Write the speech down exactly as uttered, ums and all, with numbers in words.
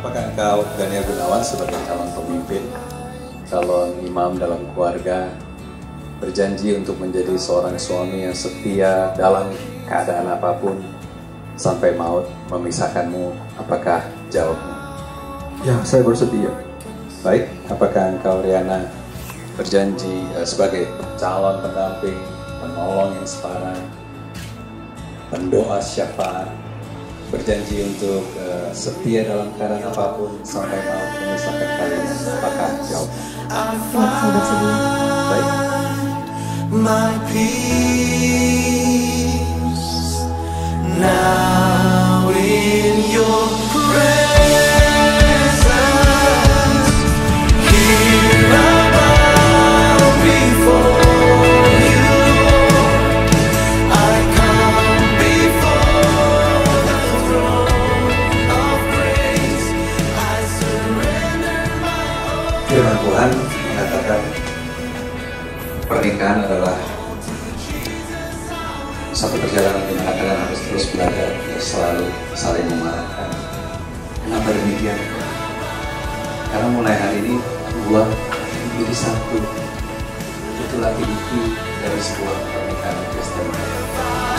Apakah engkau Daniel Binawan sebagai calon pemimpin, calon imam dalam keluarga, berjanji untuk menjadi seorang suami yang setia dalam keadaan apapun sampai maut memisahkanmu? Apakah jawabmu? Ya, saya bersedia. Baik, apakah engkau Riana berjanji eh, sebagai calon pendamping, penolong yang setara, pendoa syafaat, berjanji untuk uh, setia dalam keadaan apapun sampai maut memisahkan kalian? Apakah jawab? Baik. My peace now in your prayer. Firman Tuhan mengatakan pernikahan adalah satu perjalanan di mana kalian harus terus berada dan selalu saling memaafkan. Kenapa demikian? Karena mulai hari ini dua menjadi satu. Itulah inti dari sebuah pernikahan Kristen.